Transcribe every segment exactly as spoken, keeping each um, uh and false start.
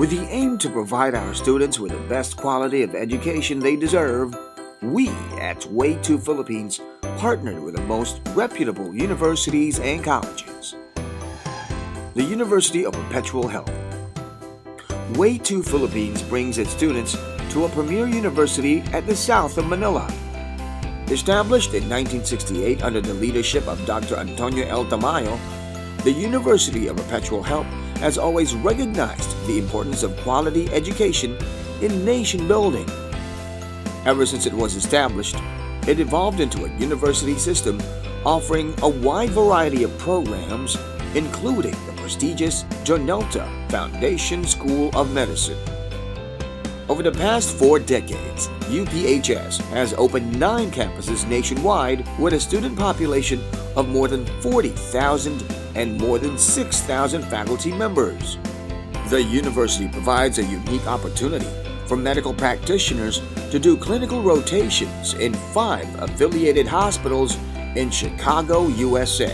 With the aim to provide our students with the best quality of education they deserve, we at Way two Philippines partnered with the most reputable universities and colleges. The University of Perpetual Help. Way two Philippines brings its students to a premier university at the south of Manila. Established in nineteen sixty-eight under the leadership of Doctor Antonio L. Tamayo, the University of Perpetual Help has always recognized the importance of quality education in nation building. Ever since it was established, it evolved into a university system offering a wide variety of programs, including the prestigious Dalta Foundation School of Medicine. Over the past four decades, U P H S has opened nine campuses nationwide with a student population of more than forty thousand and more than six thousand faculty members. The university provides a unique opportunity for medical practitioners to do clinical rotations in five affiliated hospitals in Chicago, U S A.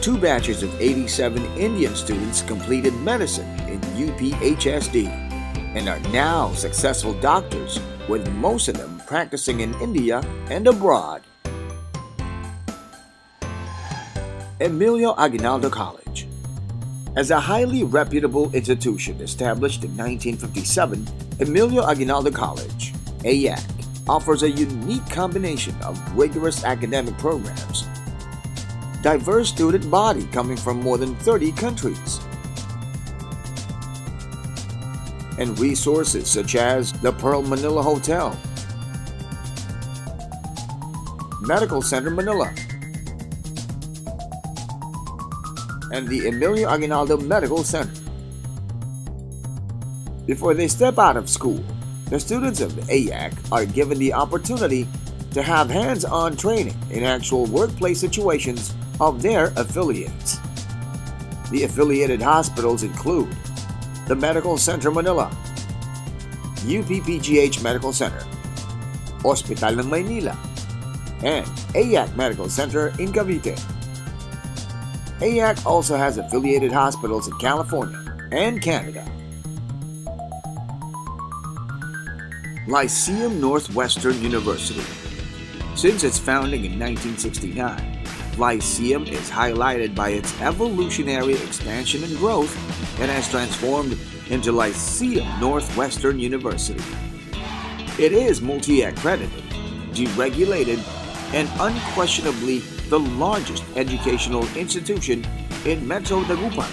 Two batches of eighty-seven Indian students completed medicine in U P H S D and are now successful doctors, with most of them practicing in India and abroad. Emilio Aguinaldo College. As a highly reputable institution established in nineteen fifty-seven, Emilio Aguinaldo College, E I A C, offers a unique combination of rigorous academic programs, diverse student body coming from more than thirty countries, and resources such as the Pearl Manila Hotel, Medical Center Manila, and the Emilio Aguinaldo Medical Center. Before they step out of school, the students of E I A C are given the opportunity to have hands-on training in actual workplace situations of their affiliates. The affiliated hospitals include the Medical Center Manila, U P P G H Medical Center, Hospital ng Maynila, and E I A C Medical Center in Cavite. E I A C also has affiliated hospitals in California and Canada. Lyceum-Northwestern University. Since its founding in nineteen sixty-nine, Lyceum is highlighted by its evolutionary expansion and growth and has transformed into Lyceum Northwestern University. It is multi-accredited, deregulated, and unquestionably the largest educational institution in Metro Dagupan,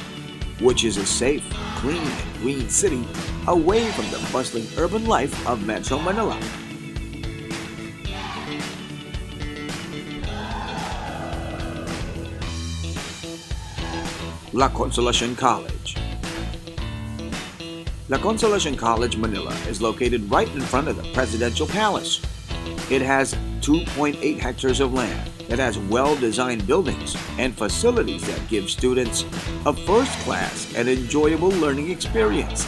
which is a safe, clean, and green city away from the bustling urban life of Metro Manila. La Consolacion College. La Consolacion College Manila is located right in front of the Presidential Palace. It has two point eight hectares of land. It has well-designed buildings and facilities that give students a first-class and enjoyable learning experience.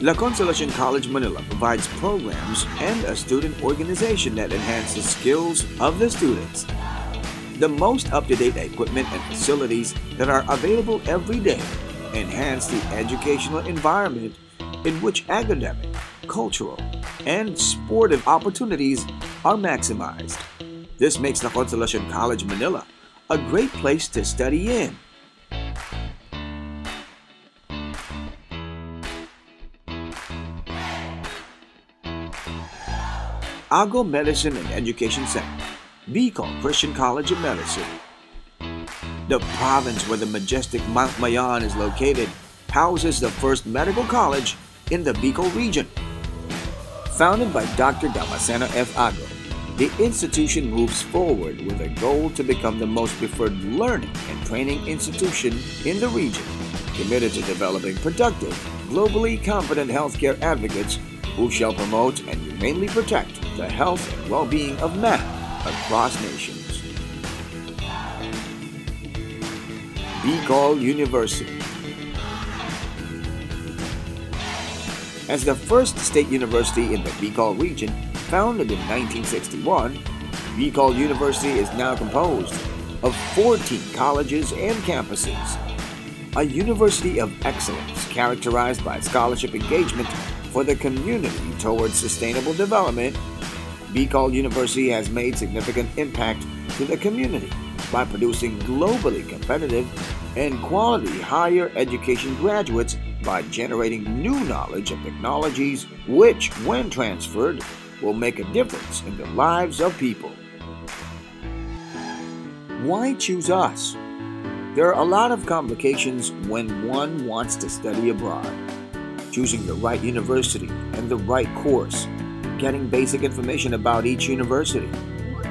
La Consolacion College Manila provides programs and a student organization that enhances skills of the students. The most up-to-date equipment and facilities that are available every day enhance the educational environment in which academic, cultural, and sportive opportunities are maximized. This makes La Consolacion College Manila a great place to study in. Agro Medicine and Education Center, Bicol Christian College of Medicine. The province where the majestic Mount Mayon is located houses the first medical college in the Bicol region. Founded by Doctor Damasena F. Agur, the institution moves forward with a goal to become the most preferred learning and training institution in the region, committed to developing productive, globally competent healthcare advocates who shall promote and humanely protect the health and well-being of man across nations. Bicol University. As the first state university in the Bicol region, founded in nineteen sixty-one, Bicol University is now composed of fourteen colleges and campuses. a university of excellence characterized by scholarship engagement for the community towards sustainable development, Bicol University has made significant impact to the community by producing globally competitive and quality higher education graduates by generating new knowledge and technologies which, when transferred, will make a difference in the lives of people. Why choose us? There are a lot of complications when one wants to study abroad. Choosing the right university and the right course, getting basic information about each university,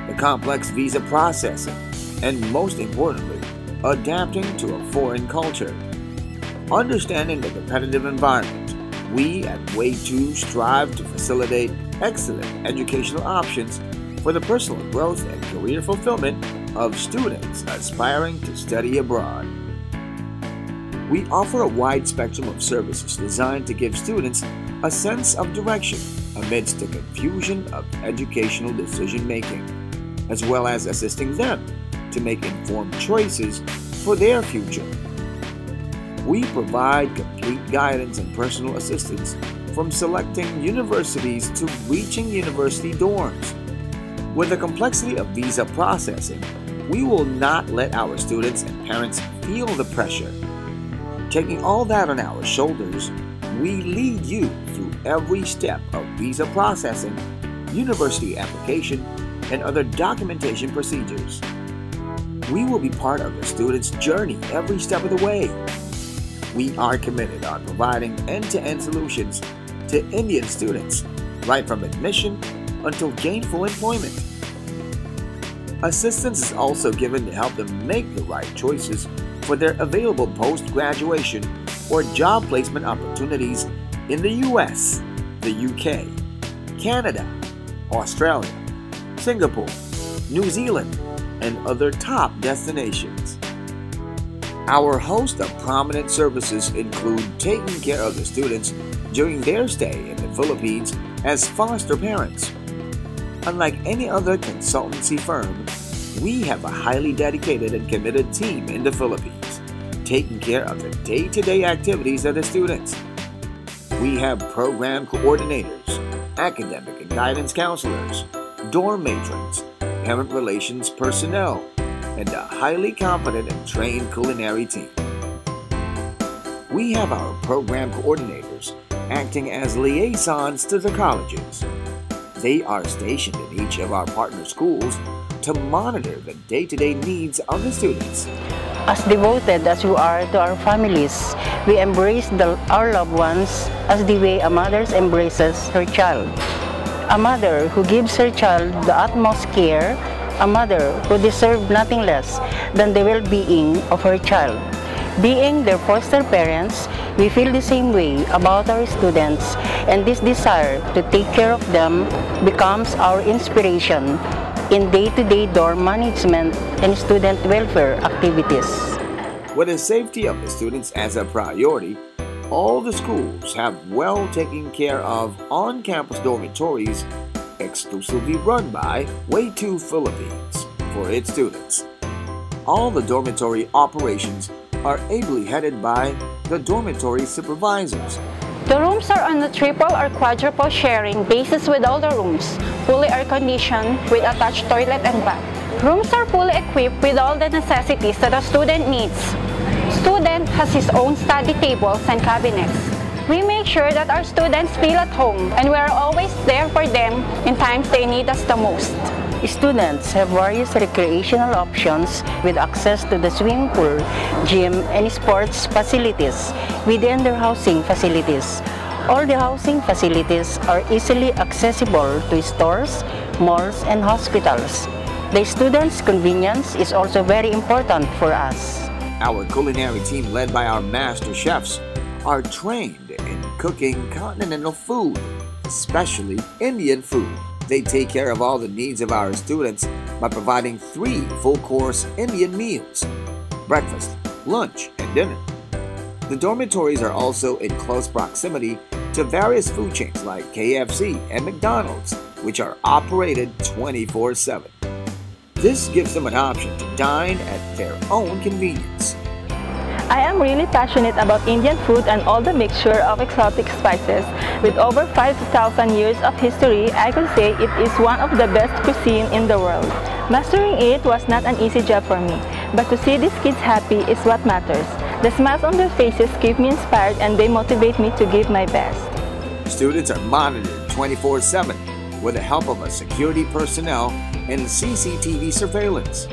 the complex visa processing, and most importantly, adapting to a foreign culture. Understanding the competitive environment, we at Way two strive to facilitate excellent educational options for the personal growth and career fulfillment of students aspiring to study abroad. We offer a wide spectrum of services designed to give students a sense of direction amidst the confusion of educational decision-making, as well as assisting them to make informed choices for their future. We provide complete guidance and personal assistance from selecting universities to reaching university dorms. With the complexity of visa processing, we will not let our students and parents feel the pressure. Taking all that on our shoulders, we lead you through every step of visa processing, university application, and other documentation procedures. We will be part of the student's journey every step of the way. We are committed on providing end-to-end solutions to Indian students, right from admission until gainful employment. Assistance is also given to help them make the right choices for their available post-graduation or job placement opportunities in the U S, the U K, Canada, Australia, Singapore, New Zealand, and other top destinations. Our host of prominent services include taking care of the students during their stay in the Philippines as foster parents. Unlike any other consultancy firm, we have a highly dedicated and committed team in the Philippines, taking care of the day-to-day activities of the students. We have program coordinators, academic and guidance counselors, dorm matrons, parent relations personnel, and a highly competent and trained culinary team. We have our program coordinators acting as liaisons to the colleges. They are stationed in each of our partner schools to monitor the day-to-day needs of the students. As devoted as we are to our families, we embrace the, our loved ones as the way a mother embraces her child. A mother who gives her child the utmost care, a mother who deserves nothing less than the well-being of her child. Being their foster parents, we feel the same way about our students, and this desire to take care of them becomes our inspiration in day-to-day dorm management and student welfare activities. With the safety of the students as a priority, all the schools have well taken care of on-campus dormitories exclusively run by Way two Philippines for its students. All the dormitory operations are ably headed by the dormitory supervisors. The rooms are on a triple or quadruple sharing basis with all the rooms, fully air-conditioned with attached toilet and bath. Rooms are fully equipped with all the necessities that a student needs. Student has his own study tables and cabinets. We make sure that our students feel at home, and we are always there for them in times they need us the most. Students have various recreational options with access to the swimming pool, gym, and sports facilities within their housing facilities. All the housing facilities are easily accessible to stores, malls, and hospitals. The students' convenience is also very important for us. Our culinary team, led by our master chefs, are trained in cooking continental food, especially Indian food. They take care of all the needs of our students by providing three full-course Indian meals: breakfast, lunch, and dinner. The dormitories are also in close proximity to various food chains like K F C and McDonald's, which are operated twenty-four seven. This gives them an option to dine at their own convenience. I am really passionate about Indian food and all the mixture of exotic spices. With over five thousand years of history, I could say it is one of the best cuisine in the world. Mastering it was not an easy job for me, but to see these kids happy is what matters. The smiles on their faces keep me inspired and they motivate me to give my best. Students are monitored twenty-four seven with the help of a security personnel and C C T V surveillance.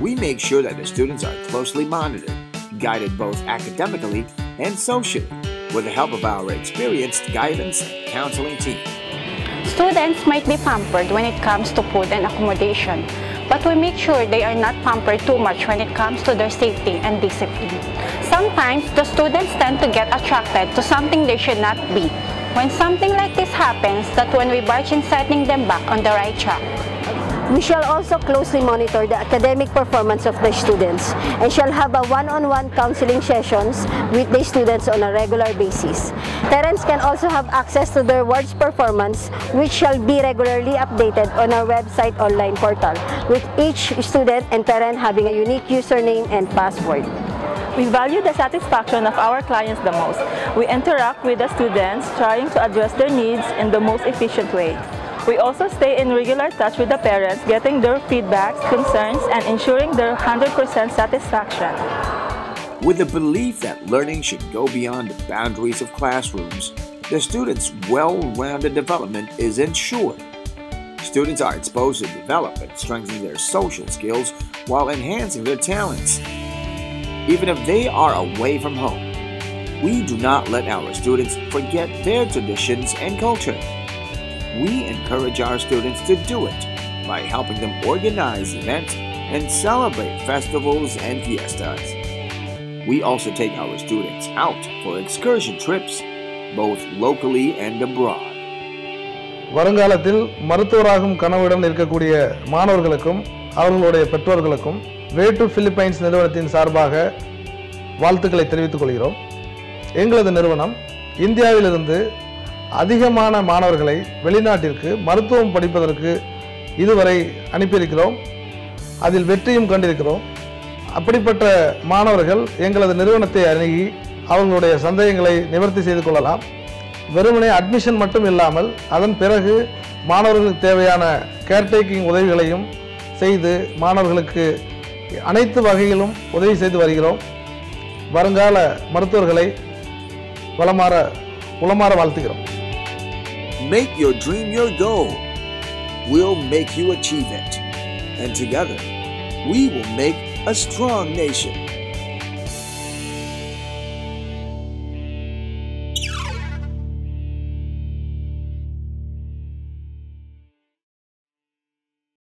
We make sure that the students are closely monitored, guided both academically and socially, with the help of our experienced guidance and counseling team. Students might be pampered when it comes to food and accommodation, but we make sure they are not pampered too much when it comes to their safety and discipline. Sometimes, the students tend to get attracted to something they should not be. When something like this happens, that's when we barge in setting them back on the right track. We shall also closely monitor the academic performance of the students and shall have a one-on-one counseling sessions with the students on a regular basis. Parents can also have access to their ward's performance, which shall be regularly updated on our website online portal, with each student and parent having a unique username and password. We value the satisfaction of our clients the most. We interact with the students, trying to address their needs in the most efficient way. We also stay in regular touch with the parents, getting their feedbacks, concerns, and ensuring their one hundred percent satisfaction. With the belief that learning should go beyond the boundaries of classrooms, the students' well-rounded development is ensured. Students are exposed to develop and strengthen their social skills while enhancing their talents. Even if they are away from home, we do not let our students forget their traditions and culture. We encourage our students to do it by helping them organize events and celebrate festivals and fiestas. We also take our students out for excursion trips, both locally and abroad. வருங்காலத்தில் மருத்துவராகும் கனவுடன் இருக்கக்கூடிய மாணவர்களுக்கும் அவர்களுடைய பெற்றோர்களுக்கும் Way to Philippines நிறுவனத்தின் சார்பாக வாழ்த்துக்களை தெரிவித்துக் கொள்கிறோம். எங்களது நிறுவனம் இந்தியாவிலிருந்து அதிகமான மாணவர்களை வெளிநாட்டிற்கு மருத்துவம் படிப்பதற்கு இதுவரை அனுப்பியிருக்கிறோம். அதில் வெற்றியும் கண்டிருக்கிறோம். அப்படிப்பட்ட மாணவர்கள் எங்களது நிறுவனத்தை அணுகி அவங்களுடைய சந்தேகங்களை நிவர்த்தி செய்து கொள்ளலாம். வெறுமனே அட்மிஷன் மட்டும் இல்லாமல் அதன் பிறகு மாணவர்களுக்கு தேவையான கேர்டேக்கிங் உதவிகளையும் செய்து மாணவர்களுக்கு அனைத்து வகையிலும் உதவி செய்து வருகிறோம். வருங்கால மருத்துவர்களை வளமாற உளமாற வாழ்த்துகிறோம். Make your dream your goal. We'll make you achieve it. And together, we will make a strong nation.